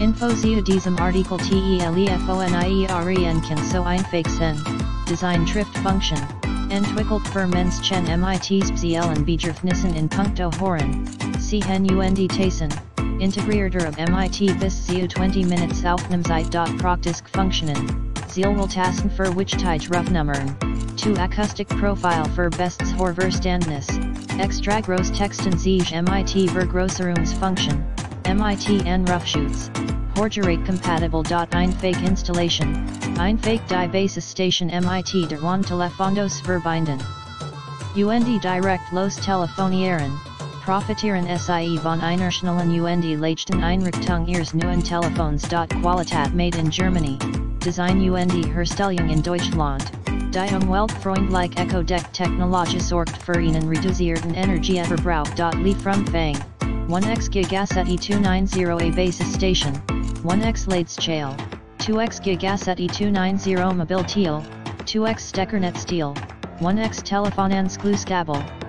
Info-Zeudism article telefonieren kann so einfach sein, Design trifft Function, entwickelt für Menschen MIT speziellen Bedürfnissen in puncto Horen, sehen und Tassen, integrierter of MIT bis zu 20 Minutes Aufnahmezeit. Praktisk Funktionen, Zielwohltassen für Wichtig Rufnummern, to Acoustic Profile für Bests Horverstandnis, Extra Groß Texten sich MIT Vergrößerungsfunktion, MIT N Rufschutz, Horgerate Compatible. Einfach Installation, Einfach die Basis Station MIT der One Telefondos verbinden. Und direkt los telefonieren, profitieren sie von einer schnellen und leichten Einrichtung ihres neuen Telefons. Qualität made in Germany, Design und Herstellung in Deutschland. Die Umweltfreundlich Eco-Deck Technologie sorgt für einen reduzierten Energieverbrauch. Lieferumfang 1x Gigaset E290 a Basis Station, 1x Ladesschale, 2x Gigaset E290 Mobilteil, 2x Steckernetz Deal, 1x Telefonanschlussgabel.